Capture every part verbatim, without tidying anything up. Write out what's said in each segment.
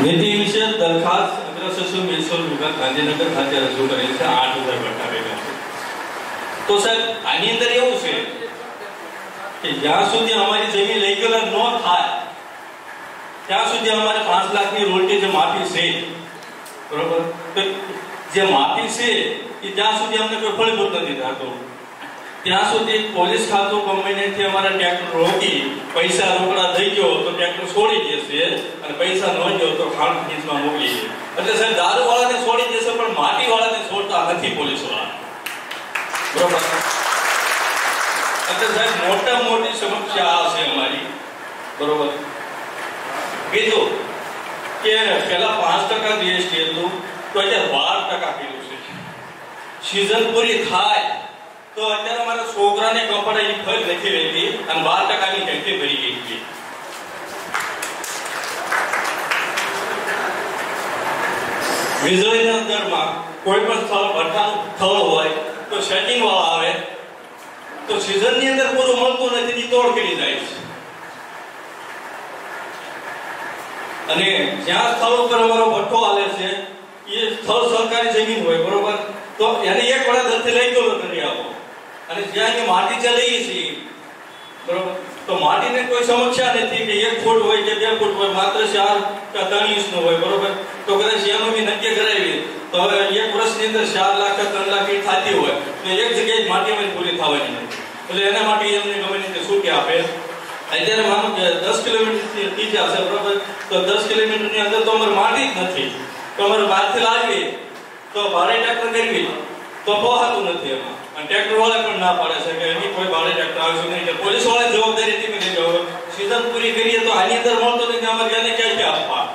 नीति विषय दरखास्त अग्र सचिव मेंसोल विभाग गांधीनगर खाते रजू करेल છે आठ हज़ार बटावेगा तो सर આની અંદર એવું છે કે જ્યાં સુધી અમારી જમીન લીગલ ન થાય ત્યાં સુધી અમારે पाँच लाख ની રોલ્ટી જે માફી છે બરોબર તો જે માફી છે એ જ્યાં સુધી અમને કોઈ ફળ મળતો નથી થાતો ત્યાં સુધી પોલીસ ખાતું કંપનીથી અમારા ટ્રેક્ટર રોકી પૈસા રોકડા થઈ ગયો તો ટ્રેક્ટર છોડી દેશે અને પૈસા ન જો તો ખાણ ખીચમાં મોકલી દે એટલે સાહેબ દારૂવાળાને છોડી દેશે પણ માટીવાળાને છોડતા નથી પોલીસવાળા બરોબર એટલે સાહેબ મોટા મોટી સમસ્યા આ છે અમારી બરોબર બીજો કે પહેલા पाँच टका જીએસટી હતું તો આજે बारह टका કર્યું છે સીઝન પૂરી થાય तो અત્યારે અમારા છોકરાને કપડા ની ફળ નથી રહેતી અને बारह टका ની ટેક્સી ભરી ગઈ છે વીજળીના અંતરમાં કોઈ પણ સ્થળ ભરતા થળ હોય તો સેટિંગ વાળા આવે તો સીઝન ની અંદર પૂરું મળતું નથી ની તોડ કરી જાય છે અને જ્યાં સ્થળ પર અમારો ભઠ્ઠો આલે છે એ સ્થળ સરકારી જમીન હોય બરોબર तो यानी एक बड़ा दत्ते લઈ ગયો નથી આપો અને જ્યાં કે માટી ચલેઈ છે બરોબર તો માટીને કોઈ સમસ્યા નથી કે એક ફૂટ હોય કે બે ફૂટ હોય માત્ર चार का तीन ઇંચ નો હોય બરોબર તો કદાચ એનો બી નક્કી કરાવી તો હવે એક વર્ષની અંદર चार લાખ का तीन લાખ ઈ થાતી હોય તો એક જગ્યાએ માટીમાં પૂરી થવાની નથી એટલે એના માટે એમને ગવર્નમેન્ટ કે શું કે આપે અત્યારે માનો કે दस કિલોમીટર થી તીજા છે બરોબર તો दस કિલોમીટર ની અંદર તો અમાર માટી જ નથી તો અમાર બહારથી લાવી तो भाड़े ट्रैक्टर करवी तो बहुत उन्नति है और ट्रैक्टर वाले पर ना पड़े सके नहीं कोई भाड़े ट्रैक्टर आवश्यक नहीं है पुलिस वाले जवाबदारी थी मिले जो सीजन पूरी करी है तो हानी अंदर मोल तो नहीं हमारे जाने क्या क्या आपा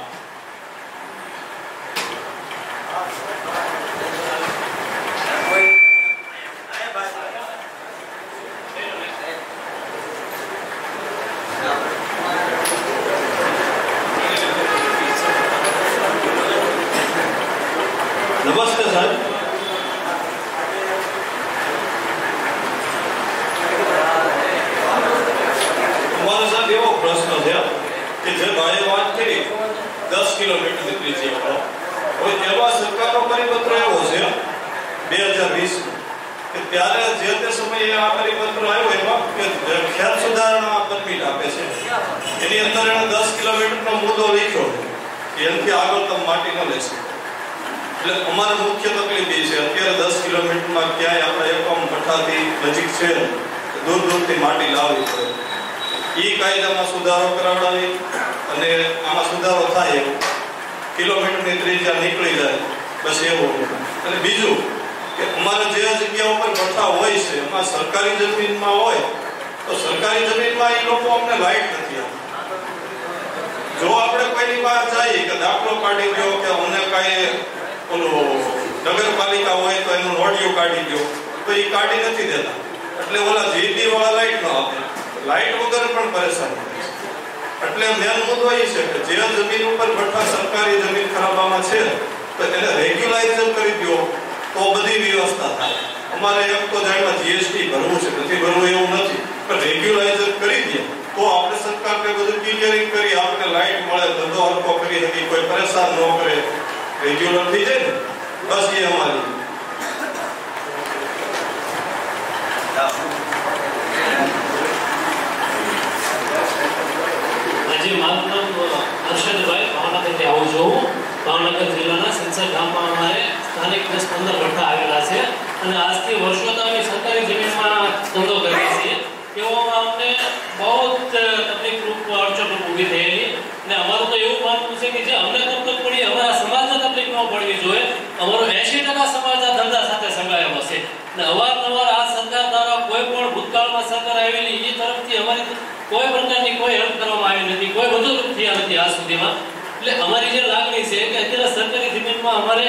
ભૂતકાળમાં સરકાર આવેલી એ તરફથી અમારી કોઈ પ્રકારની કોઈ હેલ્પ કરવામાં આવી નથી, કોઈ મદદરૂપ થયા નથી આ સુધીમાં. એટલે અમારી જે લાગણી છે કે અત્યારે સરકારી જમીનમાં અમારે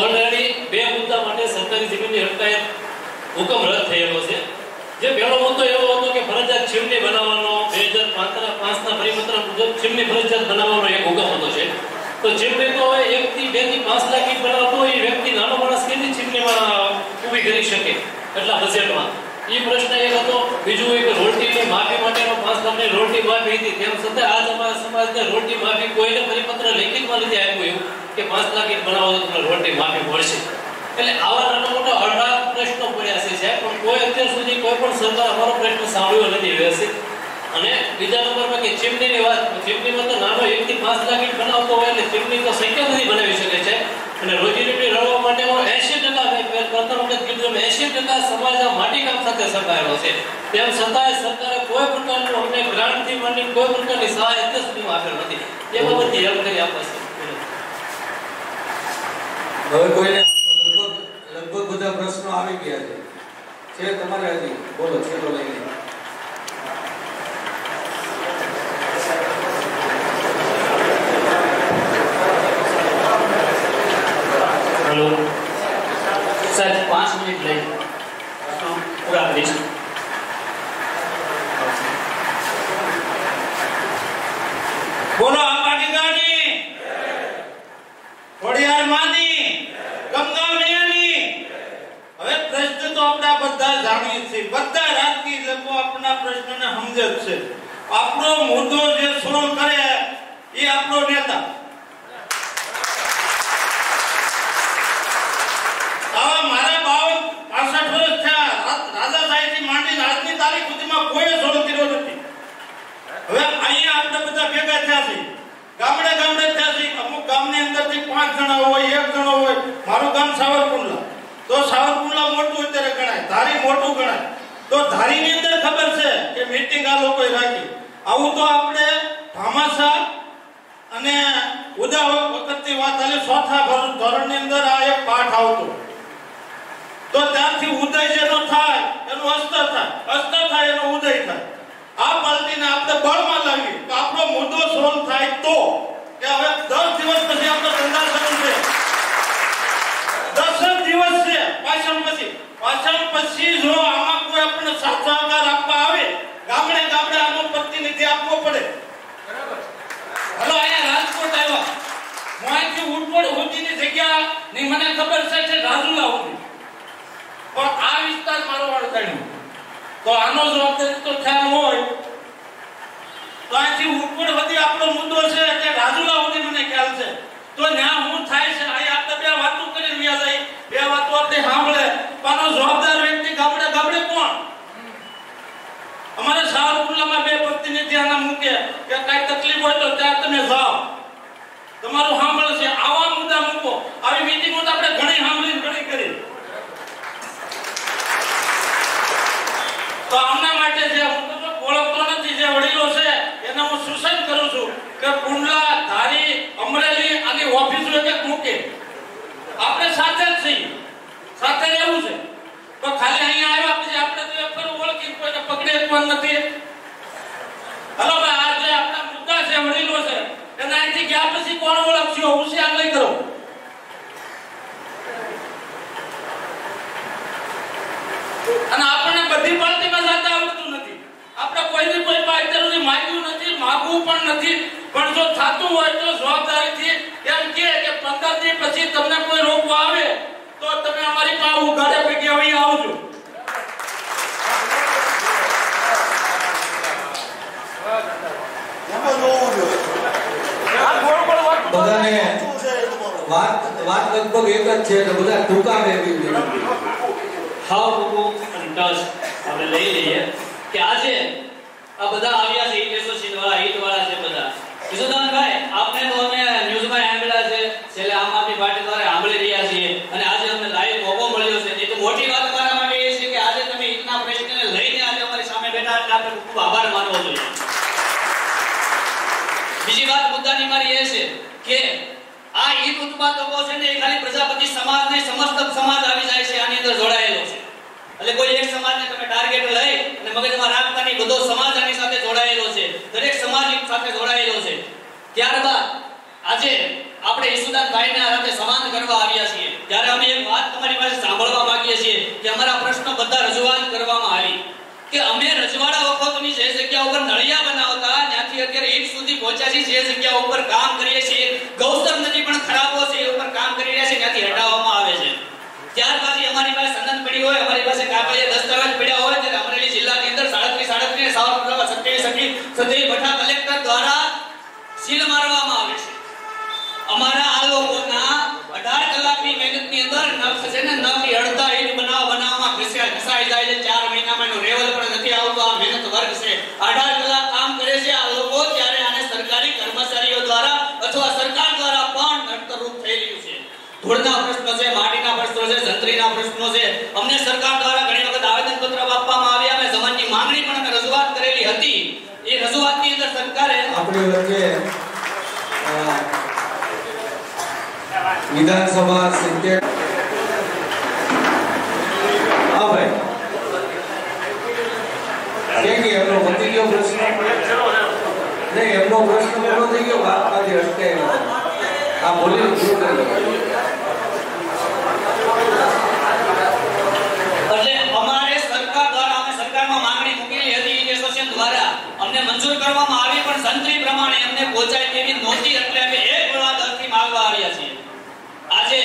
ઓલરેડી બે મુદ્દા માટે સરકારી જમીનની હડતાળ હુકમ રદ થયેલો છે. જે પહેલો મુદ્દો એવો હતો કે ફરજિયાત છીમની બનાવવાનો બે હજાર પાંચ ના પરિપત્ર મુજબ છીમની ફરજિયાત બનાવવાનો એક હુકમ હતો છે. તો છીમની તો એક થી બે થી પાંચ લાખ ની બનાવતો એ વ્યક્તિ નાનો માણસ કેવી છીમનીમાં ઊભી કરી શકે એટલા બજેટમાં એ પ્રશ્ન એક હતો. બીજું એક રોટલી માફી માટેનો પાંચ લાખ ની રોટલી માફી હતી, તેમ છતાં આજ અમારા સમાજને રોટલી માફી કોઈને પરિપત્ર લેખિતમાં લીધે આપ્યું કે પાંચ લાખ ની બનાવો તો રોટલી માફી મળશે. એટલે આવા નાના મોટા અઢાર પ્રશ્નો પડ્યા છે સાહેબ, પણ કોઈ અત્યાર સુધી કોઈ પણ સરકાર અમારો પ્રશ્ન સાંભળ્યો નથી વ્યવસ્થિત. અને બીજા નંબરમાં કે ચીમનીની વાત, ચીમનીમાં તો નાનો એક થી પાંચ લાખ ની બનાવતો હોય એટલે ચીમની તો સંખ્યા નથી બનાવી શકે છે. અને રોજીરોટી રળવા માટે એંસી ટકા સમાજના માટી કામ સાથે સંકળાયેલો છે, તેમ છતાં સરકારે કોઈ પ્રકારનો અમને ગ્રાન્ટથી માંડીને કોઈ પ્રકારની સહાય અત્યાર સુધીમાં આપેલ નથી. એ બાબતે હેલ્પ કરી આપશે. હવે કોઈને લગભગ લગભગ બધા પ્રશ્નો આવી ગયા છે. છે તમારે હજી બોલો, છેલ્લો લઈને मिनट ले पूरा लिस्ट बोलो. प्रश्न तो अपना बदा जाए बदा राजकीय लोग अपना प्रश्न ने समझे छे. आपनो मुद्दो जे शुरू करे ये आपनो नेता મગજમાં રાખતાની બધો સમાજ આની સાથે જોડાયેલો છે, દરેક સમાજ સાથે જોડાયેલો છે। ત્યારબાદ આજે આપણે ઈસુદાનભાઈના સાથે સમાન કરવા આવ્યા છીએ, ત્યારે અમે એક વાત તમારી પાસે સાંભળવા માંગીએ છીએ કે અમારા પ્રશ્નો બધા રજૂઆત કરવામાં આવી કે અમે રજવાડા વખતની જે જગ્યા ઉપર નળિયા બનાવતા ત્યાંથી અત્યારે ઈટ સુધી પહોંચ્યા છે, જે જગ્યા ઉપર કામ કરીએ છીએ ગૌસર નદી પણ ખરાબ છે એ ઉપર કામ કરી રહ્યા છે, ત્યાંથી હટાવવામાં આવે છે। ત્યાર પછી અમારી પાસે સંદન પડી હોય, અમારી પાસે કાગળે દસ્તાવેજ પડ્યા હોય, ત્યારે અમરેલી જિલ્લાની અંદર સાડત્રીસ સાડત્રીસ સાવરકુંડલામાં સત્યાવીસ સત્યાવીસ ભઠા કલેક્ટર દ્વારા સીલ મારવામાં આવે છે। અમારા આ લોકોના અઢાર કલાકની મહેનતની અંદર નખ છે ને નખની અડતા ઈટ બનાવ બનાવવામાં ઘસાઈ ઘસાઈ જાય છે। ચાર મહિનામાં એનો રેવલ પણ નથી આવતો। આ મહેનત વર્ગ છે, અઢાર કલાક કામ કરે છે આ લોકો, ત્યારે આને સરકારી કર્મચારીઓ દ્વારા અથવા સરકાર દ્વારા પણ નડતરૂપ થઈ રહ્યું છે। ધોળના પ્રશ્નો છે, માટીના પ્રશ્નો છે, જંત્રીના પ્રશ્નો છે। અમને સરકાર દ્વારા ઘણી વખત આવેદનપત્ર આપવામાં આવ્યા, અને સમાજની માંગણી પણ અમે રજૂઆત કરેલી હતી। એ રજૂઆતની અંદર સરકારે આપણી વચ્ચે વિધાનસભા સિત્તેર હા ભાઈ કે કે એનો વધી ગયો પ્રશ્ન નહીં, એનો પ્રશ્ન પૂરો થઈ ગયો, વાત પાછી અટકે આ બોલી શરૂ કરી મંજૂર કરવામાં આવી, પણ સંત્રી પ્રમાણે અમને પહોંચાય તેવી નહોતી, એટલે અમે એક વળવા દરથી માંગવા આવ્યા છીએ। આજે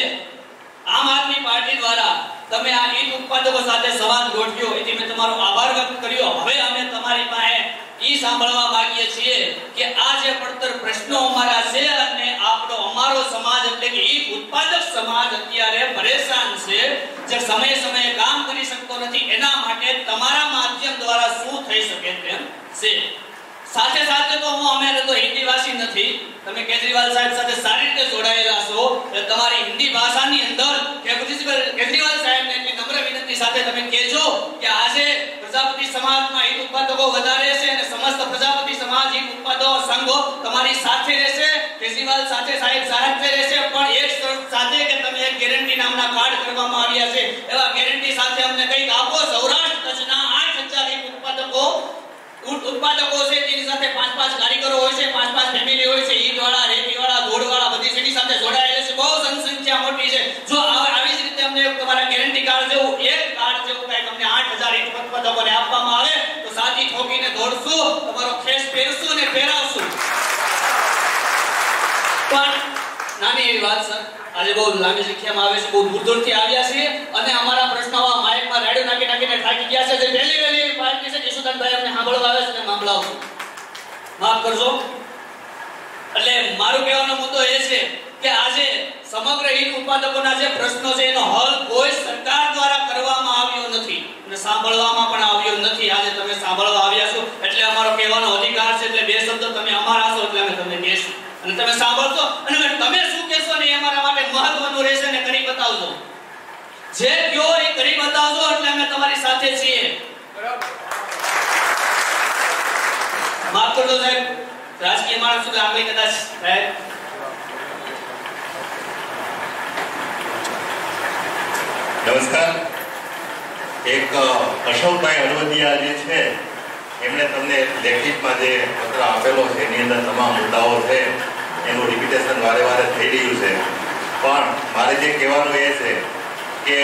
આમ આદમી પાર્ટી દ્વારા તમે આ ઈ ઉત્પાદકો સાથે સંવાદ ગોઠવ્યો, એથી મેં તમારો આભાર વ્યક્ત કર્યો। હવે અમે તમારી પાસે ઈ સાંભળવા માંગીએ છીએ કે આ જે પડતર પ્રશ્નો અમારા છે અને આપણો અમારો સમાજ એટલે કે ઈ ઉત્પાદક સમાજ અત્યારે પરેશાન છે, જે સમય સમયે કામ કરી શકતો નથી, એના માટે તમારા માધ્યમ દ્વારા શું થઈ શકે તેમ છે। સાથે સાથે તો હું અમે તો હિન્દીવાસી નથી, તમે કેજરીવાલ સાહેબ સાથે સારી રીતે જોડાયેલા છો, એટલે તમારી હિન્દી ભાષાની અંદર કેજરીવાલ સાહેબને એટલી નમ્ર વિનંતી સાથે તમે કહેજો કે આજે પ્રજાપતિ સમાજમાં હિત ઉત્પાદકો વધારે છે અને સમસ્ત પ્રજાપતિ સમાજ હિત ઉત્પાદકો સંઘો તમારી સાથે રહેશે, કેજરીવાલ સાથે સાહેબ સાથે રહેશે, પણ એક શરત સાથે કે તમે એક ગેરંટી નામના કાર્ડ કરવામાં આવ્યા છે, એવા ગેરંટી સાથે અમને કંઈક આપો। સૌરાષ્ટ્ર કચ્છના આઠ હજાર હિત ઉત્પાદકો ઉત્પાદકો છે, તેની સાથે પાંચ પાંચ કારીગરો હોય છે, પાંચ પાંચ ફેમિલી હોય છે, ઈટવાળા રેતીવાળા ધોળવાળા બધી સેની સાથે જોડાયેલા છે, બહુ સંખ્યા મોટી છે। જો આવી જ રીતે અમને તમારા ગેરંટી કાર્ડ જેવું એક કાર્ડ જેવું કાઈ તમને આઠ હજાર એક ઉત્પાદકોને આપવામાં આવે તો સાથી ઠોકીને દોડશું, તમારો ખેસ પહેરશું અને ફેરાવશું। પણ નાની એવી વાત સર, આજે બહુ લાંબી સંખ્યામાં આવે છે, બહુ દૂર દૂરથી આવ્યા છે, અને અમારા પ્રશ્નો આ માઇકમાં રેડિયો નાખી નાખીને થાકી ગયા છે। જે પહેલી વહેલી પાર્ટી છે ઈશુદાનભાઈ અમને સાંભળવા આવે છે, મામલાઓ માફ કરજો। એટલે મારું કહેવાનો મુદ્દો એ છે કે આજે સમગ્ર હિત ઉત્પાદકોના જે પ્રશ્નો છે એનો હલ કોઈ સરકાર દ્વારા કરવામાં આવ્યો નથી અને સાંભળવામાં પણ આવ્યો નથી, આજે તમે સાંભળવા આવ્યા છો એટલે અમારો કહેવાનો અધિકાર છે, એટલે બે શબ્દ તમે અમારા છો એટલે અમે તમને કહેશું અને તમે સાંભળશો અને તમે શું કહેશો ને અમારા માટે મહત્વનું રહેશે ને કરી બતાવજો, જે કયો એ કરી બતાવજો, એટલે અમે તમારી સાથે છીએ। બરાબર, માફ કરજો સાહેબ, રાજકીય માણસ સુધી આગળ કદાચ સાહેબ નમસ્કાર। એક અશોકભાઈ હળવદિયા જે છે એમણે તમને લેખિતમાં જે પત્ર આપેલો છે એની અંદર તમામ મુદ્દાઓ છે એનું રિપિટેશન વારે વારે થઈ રહ્યું છે, પણ મારે જે કહેવાનું એ છે કે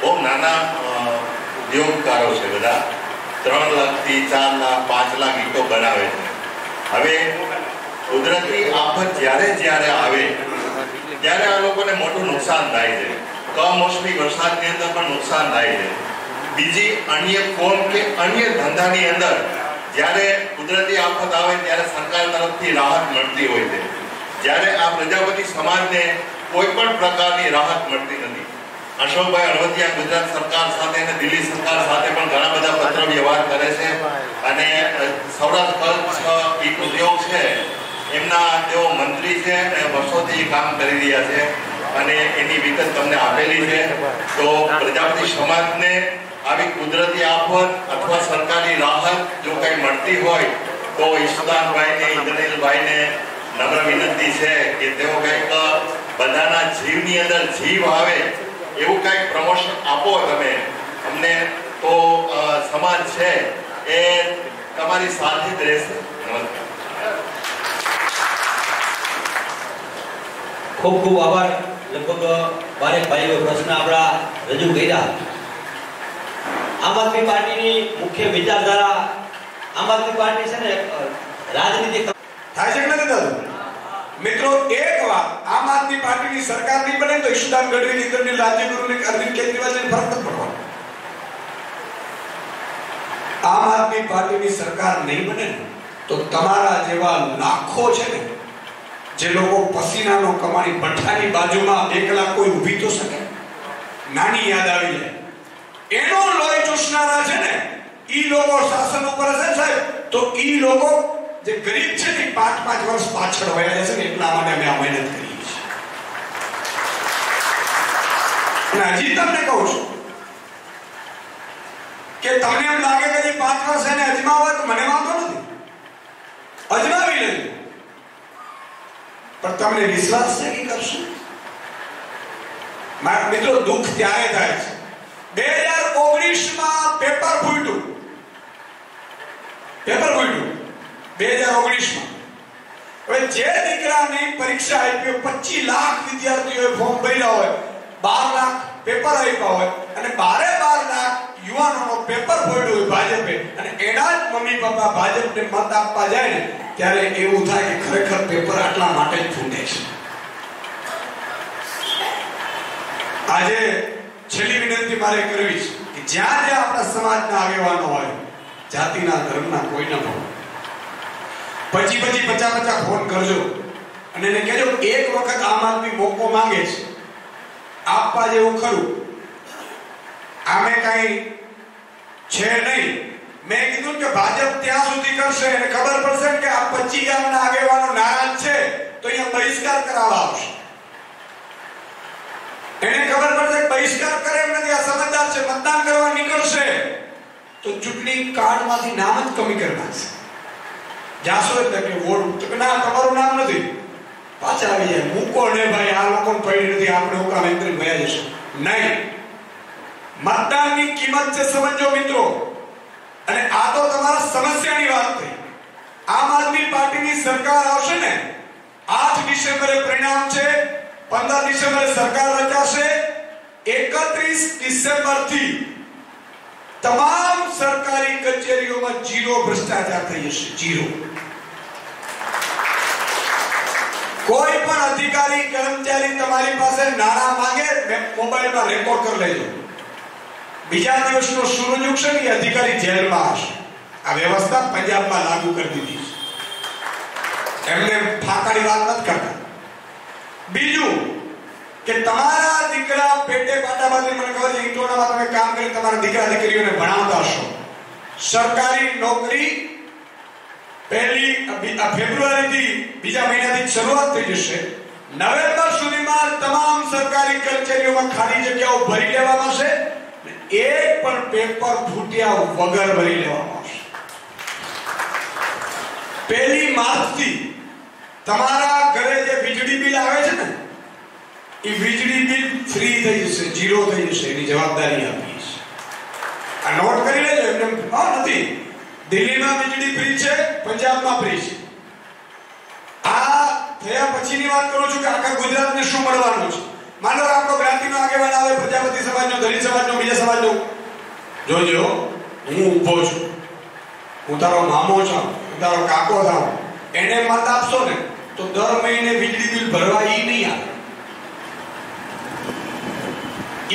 બહુ નાના ઉદ્યોગકારો છે બધા, ત્રણ લાખથી ચાર લાખ પાંચ લાખ ઈંટો બનાવે છે। હવે કુદરતી આફત જ્યારે જ્યારે આવે ત્યારે આ લોકોને મોટું નુકસાન થાય છે, કમોસમી વરસાદની અંદર પણ નુકસાન થાય છે। બીજી અન્ય કોમ કે અન્ય ધંધાની અંદર જ્યારે કુદરતી આફત આવે ત્યારે સરકાર તરફથી રાહત મળતી હોય છે, જ્યારે આ પ્રજાપતિ સમાજને કોઈ પણ પ્રકારની રાહત મળતી નથી। અશોકભાઈ હળવદિયા ગુજરાત સરકાર સાથે અને દિલ્હી સરકાર સાથે પણ ઘણા બધા પત્ર વ્યવહાર કરે છે, અને સૌરાષ્ટ્ર કચ્છ ઈટ ઉદ્યોગ છે એમના તેઓ મંત્રી છે અને વર્ષોથી કામ કરી રહ્યા છે, અને એની વિગત તમને આપેલી છે। તો પ્રજાપતિ સમાજને આવી કુદરતી આફત અથવા સરકારી રાહત જો કંઈ મળતી હોય તો ઈશુદાનભાઈને ઇન્દ્રનીલભાઈને નમ્ર વિનંતી છે કે તેઓ કંઈક બધાના જીવની અંદર જીવ આવે એવું કંઈક પ્રમોશન આપો તમે અમને, તો સમાજ છે એ એ તમારી સાથે રહેશે. ખૂબ ખૂબ આભાર. લગભગ ભારે ભાઈઓ પ્રશ્ન આપણા રજૂ કર્યા. આમ આદમી પાર્ટીની મુખ્ય વિચારધારા, આમ આદમી પાર્ટી છે ને રાજનીતિ થાય છે કે નથી થતું? મિત્રો, એક વાત, આમ આદમી પાર્ટીની સરકાર નહીં બને તો ઈશુદાન ગઢવીની અંદરની રાજ્યગુરુની અરવિંદ કેજરીવાલની ફરક ન પડવાનો. आम आदमी पार्टी की सरकार नहीं बने तो तमारा जेवा लाखों छे ने जे लोगों पसीना नो कमाई बठानी बाजू में एकला कोई उभी तो सके नानी याद आवी है एनो लोई चूसनारा छे ने ई लोगों शासन ऊपर छे साहेब तो ई लोगों जे गरीब छे ने पांच पांच वर्ष पाछळ वळ्या छे ने એટલા માટે અમે આ મહેનત કરી છે. અને હજી તમને કહું છું કે તમને એમ લાગે કે જે પાંચ વર્ષ એને અજમાવવા તો મને વાંધો નથી, અજમાવી લેજો, પણ તમને વિશ્વાસ છે કે કરશું? મારા મિત્રો, દુઃખ ત્યારે થાય છે. બે હજાર ઓગણીસ માં પેપર ફૂટ્યું, પેપર ફૂટ્યું બે હજાર ઓગણીસ માં. હવે જે દીકરાની પરીક્ષા આપી પચીસ લાખ વિદ્યાર્થીઓએ ફોર્મ ભર્યા હોય, બાર લાખ પેપર આપ્યા હોય અને બારે બાર લાખ યુવાનોનો પેપર ફોડ્યું ભાજપે અને એના જ મમ્મી પપ્પા ભાજપને મત આપવા જાય ને ત્યારે એવું થાય કે ખરેખર પેપર આટલા માટે જ ફૂટે છે. આજે છેલ્લી વિનંતી મારે કરવી છે કે જ્યાં જ્યાં આપણા સમાજના આગેવાનો હોય, જાતિના ધર્મના કોઈ ન હોય, પછી પછી પચાસ પચાસ ફોન કરજો અને એને કહેજો એક વખત આમ આદમી મોકો માંગે છે, આપવા જેવું ખરું. આમે કઈ છે નહીં. મેં કીધું કે ભાજપ ત્યાં સુધી કરશે અને ખબર પડશે કે આ પચીસ ગામના આગેવાનો નારાજ છે તો અહીંયા બહિષ્કાર કરાવવા આવશે. એને ખબર પડશે બહિષ્કાર કરે એમ નથી, આ સમજદાર છે, મતદાન કરવા નીકળશે તો ચૂંટણી કાર્ડમાંથી નામ જ કમી કરી નાખશે. જાશો એટલે કે વોટ ના તમારું નામ નથી, પાછા આવી જાય. મૂકો ને ભાઈ, આ લોકો પડી નથી, આપણે ઉકા મંત્રી ભયા જશે નહીં. મતદાનની કિંમત છે સમજો મિત્રો. અને આ તો તમારા સમસ્યાની વાત થઈ. આમ આદમી પાર્ટીની સરકાર આવશે ને આઠ ડિસેમ્બરે પરિણામ છે, પંદર ડિસેમ્બરે સરકાર રચાશે, એકત્રીસ ડિસેમ્બરથી તમામ સરકારી કચેરીઓમાં જીરો ભ્રષ્ટાચાર થઈ જશે. જીરો. કોઈ પણ અધિકારી કર્મચારી તમારી પાસે નાણાં માંગે, મોબાઈલમાં રેકોર્ડ કરી લેજો. બીજા દિવસનો સૂરજ ઉગશે ને અધિકારી જેલમાં હશે. આ વ્યવસ્થા પંજાબમાં લાગુ કરી દીધી છે. એમને ફાકાની વાત ન કરતા. બીજું કે તમારા દીકરા પેટે પાટા બાંધી મને કહો છો ઈટોડામાં તમે કામ કરી તમારા દીકરા દીકરીઓને ભણાવતા હશો. સરકારી નોકરી પહેલી ફેબ્રુઆરીથી બીજા મહિનાથી શરૂઆત થઈ જશે. નવેમ્બર સુધીમાં તમામ સરકારી કચેરીઓમાં ખાલી જગ્યાઓ ભરી લેવામાં આવશે. એક પણ પેપર ફૂટ્યા વગર ભરી લેવામાં આવશે. પહેલી માર્ચથી તમારા ઘરે જે વીજળી બિલ આવે છે ને એ વીજળી બિલ ફ્રી થઈ જશે, ઝીરો થઈ જશે. એની જવાબદારી આપી છે. આ નોટ કરી લેજો. એમને ભાવ નથી. દિલ્હીમાં વીજળી ફ્રી છે, પંજાબમાં ફ્રી છે. આ થયા પછીની વાત કરું છું કે આખા ગુજરાતને શું મળવાનું છે. માનો આપકો ગ્રાન્ટીનો આગેવાન આવે, પ્રજાપતિ સમાજનો, દલિત સમાજનો, બીજા સમાજનો, જોજો હું ઊભો છું, હું તારો મામો છું, હું તારો કાકો છું, એને મત આપશો ને તો દર મહિને વીજળી બિલ ભરવા ઈ નહીં આવે,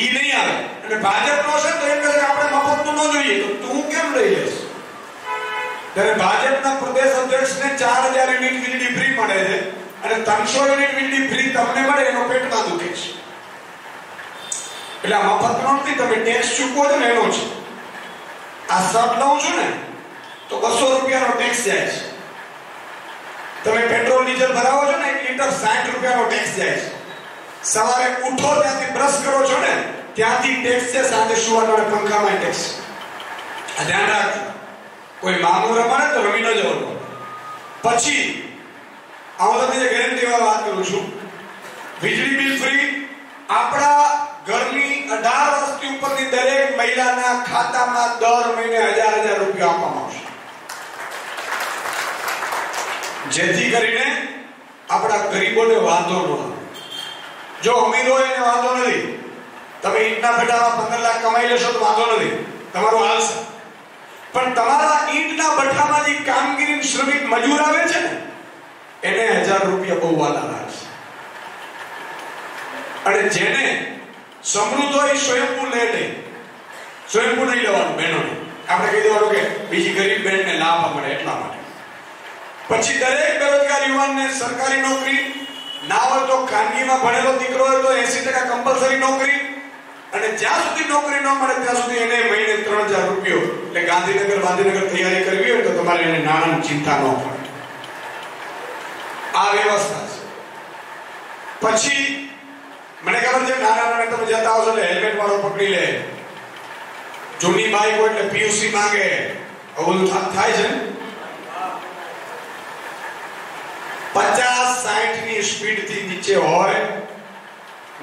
ઈ નહીં આવે. અને ભાજપનો છે તો એમ કહે કે આપણે મફતનું ન જોઈએ તો તું કેમ લઈ લેશ? ત્યારે ભાજપના પ્રદેશ અધ્યક્ષને ચાર હજાર યુનિટ વીજળી ફ્રી મળે છે અને ત્રણસો યુનિટ વીજળી ફ્રી તમને મળે એનો પેટમાં દુખે છે. એટલે મફત નથી, તમે ટેક્સ ચૂકવો છો ને એનો છે. આ શર્ટ લઉં છું ને તો બસો રૂપિયાનો ટેક્સ જાય છે. તમે પેટ્રોલ ડીઝલ ભરાવો છો ને એક લીટર સાઠ રૂપિયાનો ટેક્સ જાય છે. સવારે ઉઠો ત્યાંથી બ્રશ કરો છો ને ત્યાંથી ટેક્સ છે. સાંજે સુવાનો પંખામાં ટેક્સ. આ ધ્યાન રાખજો. કોઈ મામલો રમાડે તો રમી ન જવો. પછી આવું તમને ગેરંટીવાળા વાત કરું છું, વીજળી બિલ ફ્રી. આપણા ઘરની અઢાર વર્ષથી ઉપરની દરેક મહિલાના ખાતામાં દર મહિને હજાર હજાર રૂપિયા આપવામાં આવશે. જેથી કરીને આપણા ગરીબોને વાંધો ન આવે. જો અમીરો એને વાંધો નથી, તમે ઈંટના ભઠ્ઠામાં પંદર લાખ કમાઈ લેશો તો વાંધો નથી, તમારું હાલશે. પણ તમારા ઈંટના ભઠ્ઠામાં જે કામગીરી શ્રમિક મજૂર આવે છે ને એને હજાર રૂપિયા બહુ વાલા રાખશે. અને જેને સમૃદ્ધ હોય સ્વયંભૂ લે નહીં, સ્વયંભૂ નહીં લેવાનું બહેનોને. આપણે કહી દેવાનું કે બીજી ગરીબ બહેનને લાભ મળે એટલા માટે. પછી દરેક બેરોજગાર યુવાનને સરકારી નોકરી ના હોય તો ખાનગીમાં ભણેલો દીકરો હોય તો એસી ટકા કમ્પલસરી નોકરી, અને જ્યાં સુધી નોકરી ન મળે ત્યાં સુધી એને મહિને ત્રણ હજાર રૂપિયો. એટલે ગાંધીનગર ગાંધીનગર તૈયારી કરવી હોય તો તમારે એને નાણાંની ચિંતા ન પડે. આ વ્યવસ્થા છે. પછી મને ખબર છે નાના નાના તમે જતા આવશો એટલે હેલ્મેટ વાળો પકડી લે, જૂની બાઈક હોય એટલે પીયુસી માંગે. આવું બધું થાય છે ને. પચાસ સાઠ ની સ્પીડ થી નીચે હોય,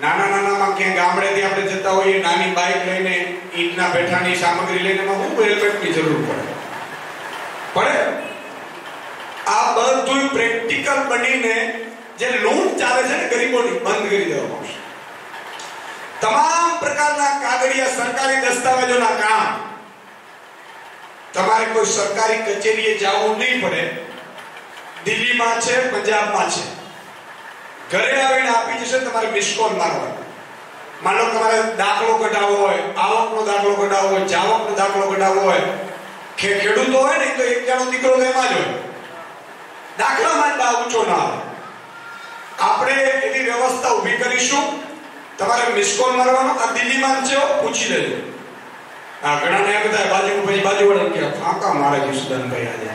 નાના નાનામાં ક્યાં ગામડેથી આપણે જતા હોઈએ, નાની બાઇક લઈને ઈંટના બેઠાની સામગ્રી લઈને બહુ હેલ્મેટની જરૂર પડે પડે. આ બધું પ્રેક્ટિકલ બનીને જે લૂંટ ચાલે છે ને ગરીબોની બંધ કરી દેવામાં આવશે. તમામ પ્રકારના કાગળિયા સરકારી દસ્તાવેજોના કામ તમારે કોઈ સરકારી કચેરીએ જવું નહીં પડે. દિલ્હીમાં છે, પંજાબમાં છે, ઘરે આવીને આપી જશે. તમારે મિસ કોલ મારવાનો. માનો તમારે દાખલો કઢાવવો હોય, આવકનો દાખલો કઢાવવો હોય, જાવકનો દાખલો કઢાવવો હોય, ખેડૂતો હોય ને તો એક જણો દીકરો એમાં જ હોય, દાખલામાં જ બા ઊંચો ના આવે. આપણે એવી વ્યવસ્થા ઊભી કરીશું. તમારે મિસ કોલ મારવાનો. આ દિલ્હીમાં છે, પૂછી લેજો. આ ઘણાને એમ થાય બાજુ પછી બાજુ વળે કે ફાંકા મારે જસુદાનભાઈ આજે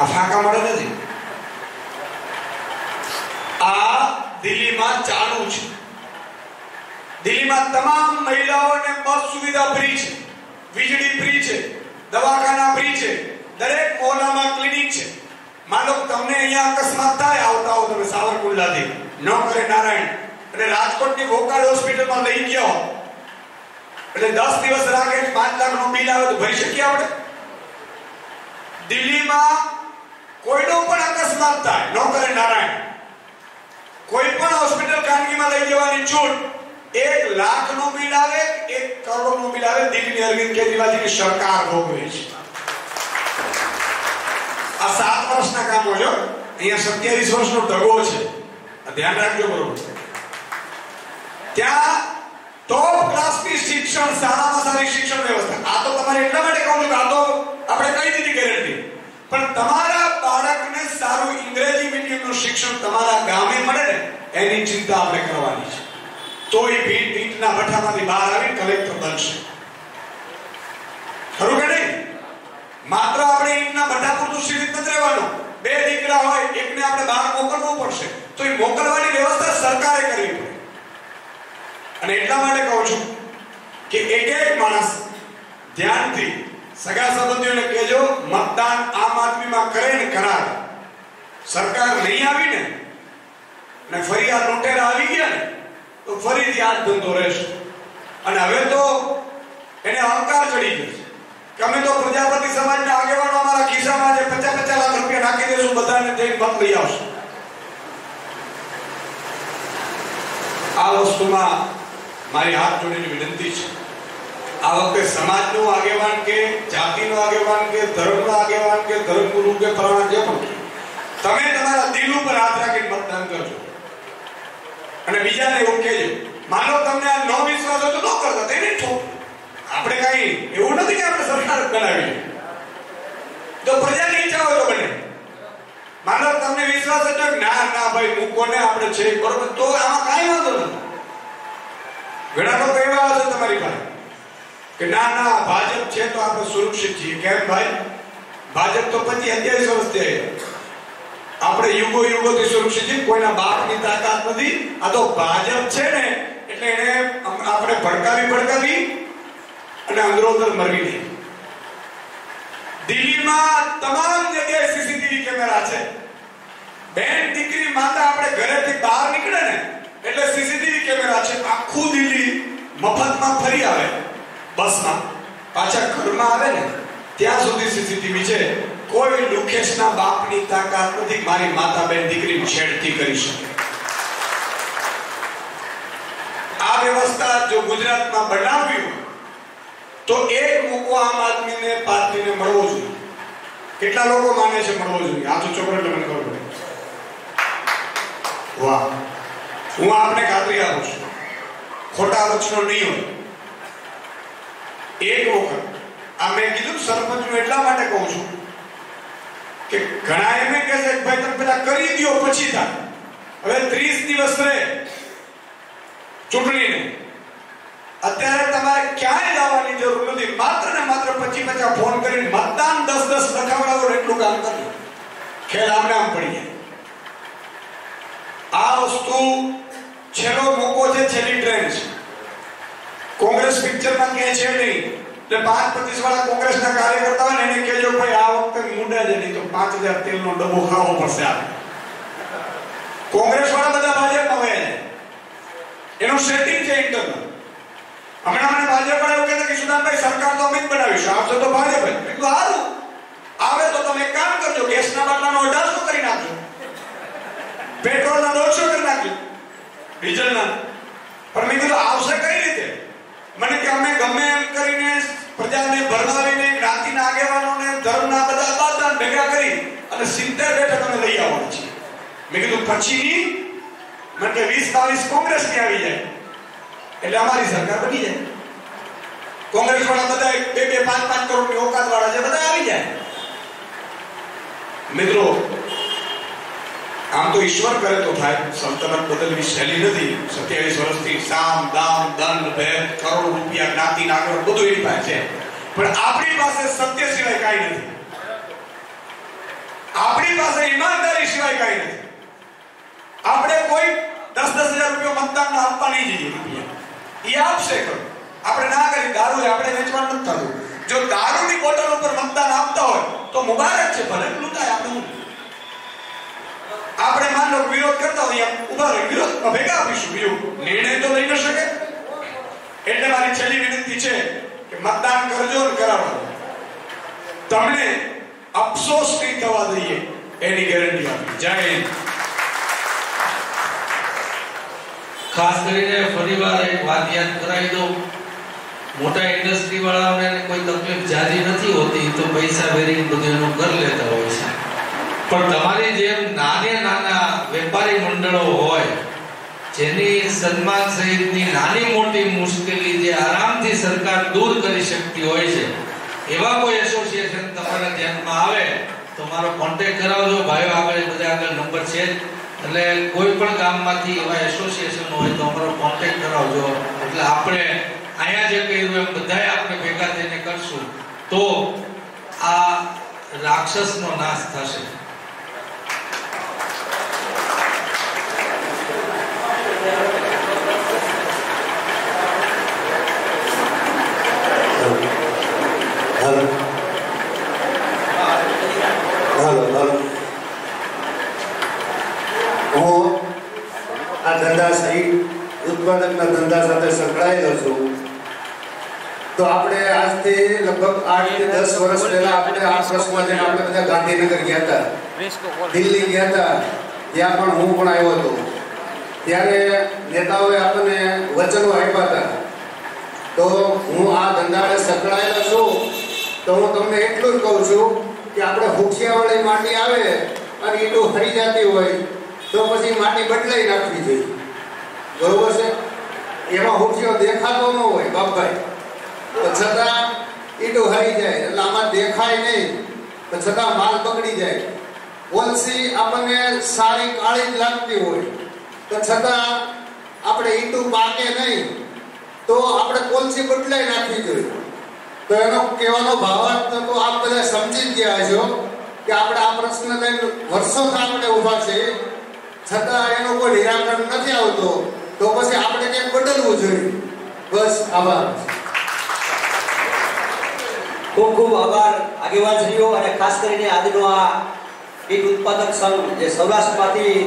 આ ફાંકા મળે નથી. આ દિલ્હીમાં ચાલુ છે. દિલ્હીમાં તમામ મહિલાઓને બસ સુવિધા ફ્રી છે, વીજળી ફ્રી છે, દવાખાના ફ્રી છે, દરેક મોહલ્લામાં ક્લિનિક છે. માનો તમને અહીંયા અકસ્માત થાય, આવતા હો તમે સાવરકુંડલાથી નોકરે નારાયણ અને રાજકોટની વોકાડ હોસ્પિટલમાં લઈ ગયા હો એટલે દસ દિવસ રાખે પાંચ લાખનું બિલ આવે તો ભરી શકીએ આપણે? દિલ્હીમાં કોઈનો પણ અકસ્માત થાય, નોકરે નારાયણ, કોઈ પણ હોસ્પિટલ ખાનગીમાં લઈ જવાની છૂટ. એક લાખનું બિલ આવે, એક કરોડનું બિલ આવે, દિલ્હીની અરવિંદ કેજરીવાલજીની સરકાર ભોગવે છે. આ સાત વર્ષના કામો છે. અહીંયા સત્યાવીસ વર્ષનો ઢગો છે. ધ્યાન રાખજો બરોબર. ત્યાં ટોપ ક્લાસની શિક્ષણ, સારામાં સારી શિક્ષણ વ્યવસ્થા. આ તો તમારે એટલા માટે કહું છું કે આ તો આપણે કઈ દીધી ગેરંટી, પણ તમારા બાળકને સારું અંગ્રેજી મીડિયમનું શિક્ષણ તમારા ગામે મળે ને એની ચિંતા આપણે કરવાની છે. તો એ ભીડ ભીડના ભઠ્ઠામાંથી બહાર આવી કલેક્ટર બનશે. ખરું કે નહીં? માત્ર આપણે ઈંટના ભઠ્ઠા પૂરતું સીમિત નથી રહેવાનું. બે દીકરા હોય, એકને આપણે બહાર મોકલવું પડશે. તો એ મોકલવાની વ્યવસ્થા સરકારે કરવી પડે. અને એટલા માટે કહું છું કે એક એક માણસ ધ્યાનથી સગા સંબંધીઓને કહેજો મતદાન આમ આદમીમાં કરે ને કરાર. સરકાર નહીં આવી ને અને ફરી આ લૂંટેરા આવી ગયા ને તો ફરીથી આ ધંધો રહેશે. અને હવે તો એને અહંકાર ચડી ગયો કે અમે તો પ્રજાપતિ સમાજના આગેવાનો અમારા ખિસ્સામાં જે પચાસ પચાસ લાખ રૂપિયા નાખી દેશું, બધાને જઈને મત લઈ આવશું. આ વસ્તુમાં મારી હાથ જોડીની વિનંતી છે. આ વખતે સમાજનો આગેવાન કે જાતિનો આગેવાન કે ધર્મનો આગેવાન કે ધર્મગુરુ કે ફલાણા કે તમે તમારા દિલ ઉપર હાથ રાખીને મતદાન કરજો. અને બીજાને એવું કહેજો. માનો તમને આ નો વિશ્વાસ હોય તો ન કરતા, તેને ઠોક. આપણે કાંઈ એવું નથી કે આપણે સરકાર બનાવી તો પ્રજાની ઈચ્છા હોય તો બને. માનો તમને વિશ્વાસ હતો કે ના ના ભાઈ મૂકોને આપણે છે બરોબર, તો આમાં કાંઈ વાંધો નથી. ઘણા લોકો એવા હશે તમારી પાસે કે ના ના ભાજપ છે તો આપણે સુરક્ષિત છીએ. કેમ ભાઈ? ભાજપ તો પછી અગિયાર વર્ષથી આપણે યુગો યુગોથી સુરક્ષિત છીએ. કોઈના બાપની તાકાત નથી. આ તો ભાજપ છે ને એટલે એને આપણે ભડકાવી ભડકાવી અને અંદરોંદર મરવી નહીં. દિલ્હીમાં તમામ જગ્યાએ સીસીટીવી કેમેરા છે. બેન દીકરી માતા આપણે ઘરેથી બહાર નીકળે ને એટલે સીસીટીવી કેમેરા છે. આખું દિલ્હી મફતમાં ફરી આવે, બસમાં પાછા ઘરમાં આવે ને ત્યાં સુધી સીસીટીવી છે. કોઈ લુકેશના બાપની તાકાત નથી મારી માતા બેન દીકરીને છેડતી કરી શકે। આ વ્યવસ્થા જો ગુજરાતમાં બનાવવી હોય તો એક મુકો આમ આદમીને પાર્ટીને મળવો જોઈએ। કેટલા લોકો માને છે મળવો જોઈએ? આ તો ચોકલેટ લગન કરો। વાહ, હું આપને ખાતરી આપું છું ખોટા વચનો નહીં હોય। એક વખત આ મેં કીધું સરપંચનું એટલા માટે કહું છું કે ઘણા એમ કહે છે ભાઈ તમે પેલા કરી દો પછી થાય। હવે ત્રીસ દિવસ રહે ચૂંટણીને, અત્યારે તમારે ક્યાંય જવાની જરૂર નથી, માત્ર ને માત્ર પચી પચાસ ફોન કરીને મતદાન દસ દસ લખાવડાવો એટલું કામ કર્યું, ખેલ આમને આમ પડી જાય। આ વસ્તુ છેલ્લો મોકો છે, છેલ્લી ટ્રેન છે। કોંગ્રેસ પિક્ચરમાં ક્યાંય છે નહીં। पांच पच्चीस वाला कांग्रेस ना कार्यकर्ता है ने कहो भाई आ वक्त मुंडा जे नहीं तो पांच हज़ार तेल नो डब्बो खाओ पड़से। आ कांग्रेस वाला બધા ભાજપમાં હોય એનો સેટિંગ છે ઇન્ટરનલ। હમણાં મને ભાજપ વાળા કહે કે સુદાનભાઈ સરકાર તો અમે જ બનાવીશું, આપ તો ભાજપ જ કીધું। હારું આવે તો તમે કામ કરજો, ગેસના બાટલાનો અઢારસો કરી નાખજો, પેટ્રોલનો દોઢસો કરી નાખજો, ડીઝલના। પણ મેં કીધું આવશે કઈ રીતે? મને કે અમે ગમે એમ કરીને પ્રજાને ભરવાવીને જ્ઞાતિના આગેવાનોને ધર્મના બધા બાધાન ભેગા કરી અને સિત્તેર બેઠક અમે લઈ આવવાની છે। મેં કીધું પછીની મને કે વીસ બાવીસ કોંગ્રેસની આવી જાય એટલે અમારી સરકાર બની જાય। કોંગ્રેસ વાળા બધા બે બે પાંચ પાંચ કરોડની ઓકાત વાળા છે, બધા આવી જાય। મિત્રો આમ તો ઈશ્વર કરે તો થાય, સલ્તનત બદલવી સહેલી નથી। સત્યાવીસ વર્ષથી સામ દામ દંડ ભેદ કરોડ રૂપિયા જ્ઞાતિ નાગર બધું એની પાસે છે, પણ આપણી પાસે સત્ય સિવાય કાંઈ નથી, આપણી પાસે ઈમાનદારી સિવાય કાંઈ નથી। આપણે કોઈ દસ દસ હજાર રૂપિયા મતદાન આપવા નહીં જઈએ, રૂપિયા એ આપશે ખરો, આપણે ના કરી। દારૂ આપણે વેચવા નથી થતું, જો દારૂની બોટલ ઉપર મતદાન આપતા હોય તો મુબારક છે, ભલે લૂંટાય આપણે। આપણે માનો વિરોધ કરતા હોય એમ ઉભા રહી વિરોધ ભેગા આપીશું, બીજું નિર્ણય તો લઈ ન શકે। એટલે મારી છેલ્લી વિનંતી છે કે મતદાન કરજો અને કરાવો, તમને અફસોસ નહીં થવા દઈએ એની ગેરંટી આપી। જય હિન્દ। ખાસ કરીને ફરીવાર એક વાત યાદ કરાવી દઉં, મોટા ઇન્ડસ્ટ્રી વાળાઓને કોઈ તકલીફ જાજી નથી હોતી, તો પૈસા વેરી બધું એનું કર લેતા હોય છે। પણ તમારી જેમ નાને નાના વેપારી મંડળો હોય જેની સન્માન સહિતની નાની મોટી મુશ્કેલી જે આરામથી સરકાર દૂર કરી શકતી હોય છે, એવા કોઈ એસોસિએશન તમારા ધ્યાનમાં આવે તો મારો કોન્ટેક્ટ કરાવજો ભાઈઓ, આગળ બધા આગળ નંબર છે, એટલે કોઈ પણ ગામમાંથી એવા એસોસિએશન હોય તો અમારો કોન્ટેક્ટ કરાવજો, એટલે આપણે અહીંયા જે કહ્યું એમ બધાએ આપણે ભેગા થઈને કરશું તો આ રાક્ષસનો નાશ થશે। तो आपने आज थे लगभग आठ से दस वर्ष पहले आपने आठ वर्ष में जब आपने बता गांधीनगर गया था, दिल्ली गया था, या पर हूँ पर आया हो तो त्यारे नेताओं ने आपने वचन वाई पाता, तो हूँ आ धंधा में सकड़ाई लसो, तो हूँ तुमने एक लोग कहूँ जो कि आपने हुक्सिया वाले माटी आवे और ये तो हरी जाती हुई, तो पसी माटी बटले ही रख दीजिए, बरोबर से ये माँ हुक्सिया देखा तो ना हुई बाप पछता ईटो हरी जाए लामा देखाय नहीं, पछता माल पकड़ी जाए वंशी अपने सारी काली लगती हो, पछता अपने ईटो पाके नहीं तो अपने कोलसी बदलाई नाखी जो। तो एनो केवानो भावार्थ तो आप बधा समझी गया छो कि आपणे आ प्रश्न लईने वर्षों थी आपणे ऊभा छे, छता एनो कोई निराकरण नथी आवतो, तो पछी आपणे के बदलवुं जोईए। बस आभार। खूब खूब आभार आगेवान श्रीओ, खास करीने आजनो आ बीज उत्पादक संघ जे सौराष्ट्रमांथी।